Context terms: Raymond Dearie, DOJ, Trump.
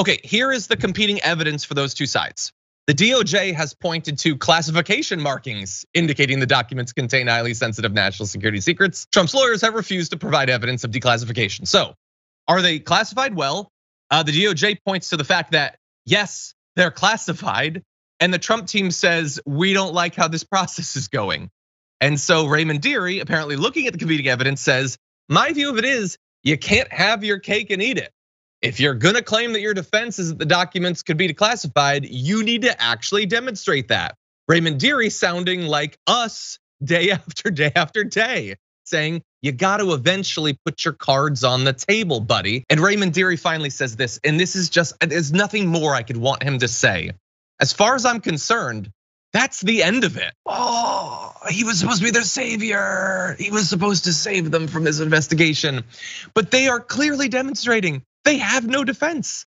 Okay, here is the competing evidence for those two sides. The DOJ has pointed to classification markings indicating the documents contain highly sensitive national security secrets. Trump's lawyers have refused to provide evidence of declassification. So, are they classified? Well, the DOJ points to the fact that yes, they're classified, and the Trump team says we don't like how this process is going. And so Raymond Dearie, apparently looking at the competing evidence, says, my view of it is you can't have your cake and eat it. If you're gonna claim that your defense is that the documents could be declassified, you need to actually demonstrate that. Raymond Dearie sounding like us day after day after day, saying you gotta eventually put your cards on the table, buddy. And Raymond Dearie finally says this, and this is just, there's nothing more I could want him to say. As far as I'm concerned, that's the end of it. Oh, he was supposed to be their savior. He was supposed to save them from this investigation, but they are clearly demonstrating they have no defense.